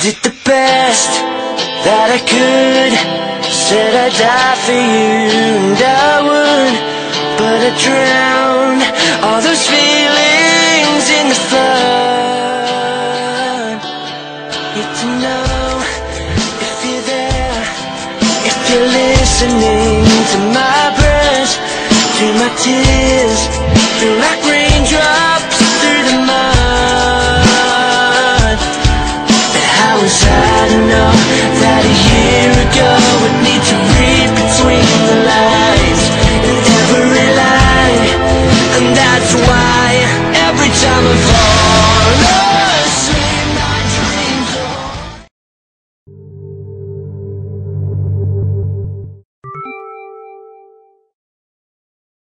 did the best that I could. Said I'd die for you, and I would, but I drowned all those feelings in the flood. Need to know if you're there, if you're listening to my prayers, to my tears, feel like raindrops. How was I to know that a year ago